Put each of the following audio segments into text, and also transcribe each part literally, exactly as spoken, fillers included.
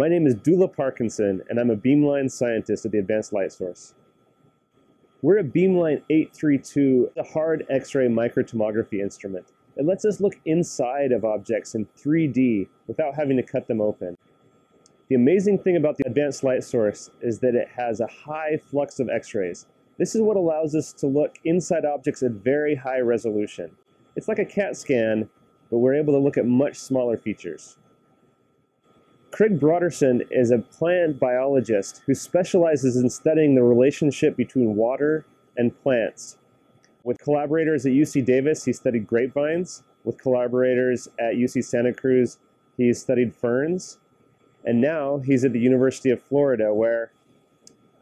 My name is Dula Parkinson, and I'm a Beamline scientist at the Advanced Light Source. We're a Beamline eight thirty-two, a hard x-ray microtomography instrument. It lets us look inside of objects in three D without having to cut them open. The amazing thing about the Advanced Light Source is that it has a high flux of x-rays. This is what allows us to look inside objects at very high resolution. It's like a CAT scan, but we're able to look at much smaller features. Craig Brodersen is a plant biologist who specializes in studying the relationship between water and plants. With collaborators at U C Davis, he studied grapevines. With collaborators at U C Santa Cruz, he studied ferns. And now he's at the University of Florida, where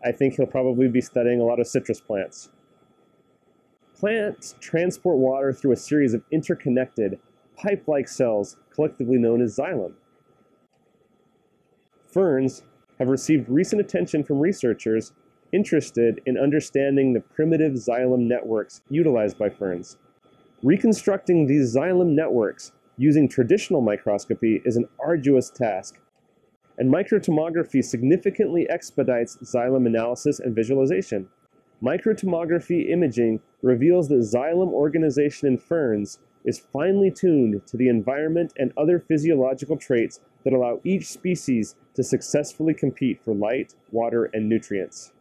I think he'll probably be studying a lot of citrus plants. Plants transport water through a series of interconnected, pipe-like cells, collectively known as xylem. Ferns have received recent attention from researchers interested in understanding the primitive xylem networks utilized by ferns. Reconstructing these xylem networks using traditional microscopy is an arduous task, and microtomography significantly expedites xylem analysis and visualization. Microtomography imaging reveals that xylem organization in ferns is finely tuned to the environment and other physiological traits that allow each species to successfully compete for light, water, and nutrients.